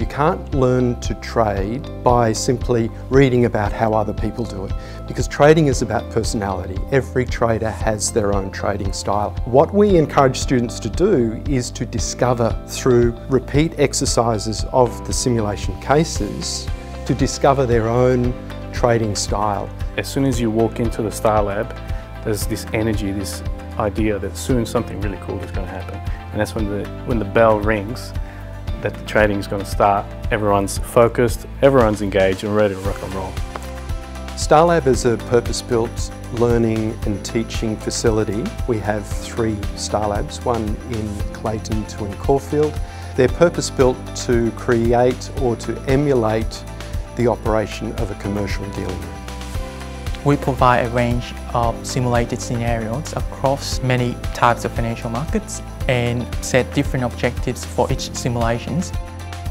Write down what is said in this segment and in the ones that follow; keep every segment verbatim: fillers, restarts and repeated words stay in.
You can't learn to trade by simply reading about how other people do it, because trading is about personality. Every trader has their own trading style. What we encourage students to do is to discover through repeat exercises of the simulation cases to discover their own trading style. As soon as you walk into the STAR Lab, there's this energy, this idea that soon something really cool is going to happen. And that's when the, when the bell rings, that the trading is going to start. Everyone's focused, everyone's engaged and ready to rock and roll. STAR Lab is a purpose-built learning and teaching facility. We have three STAR Labs, one in Clayton, two in Caulfield. They're purpose-built to create or to emulate the operation of a commercial dealing room. We provide a range of simulated scenarios across many types of financial markets and set different objectives for each simulations.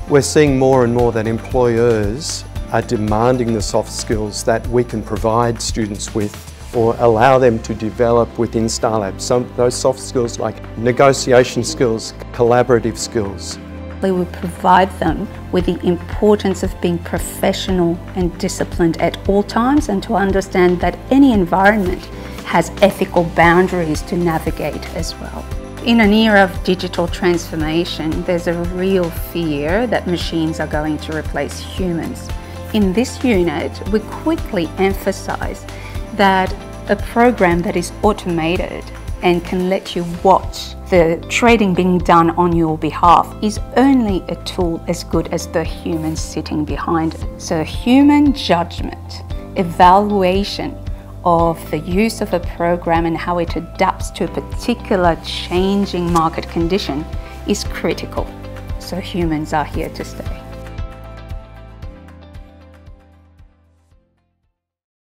We're seeing more and more that employers are demanding the soft skills that we can provide students with or allow them to develop within STAR Lab. Some those soft skills like negotiation skills, collaborative skills. We will provide them with the importance of being professional and disciplined at all times, and to understand that any environment has ethical boundaries to navigate as well. In an era of digital transformation, there's a real fear that machines are going to replace humans. In this unit, we quickly emphasize that a program that is automated and can let you watch the trading being done on your behalf is only a tool as good as the human sitting behind it. So human judgment, evaluation of the use of a program and how it adapts to a particular changing market condition is critical. So humans are here to stay.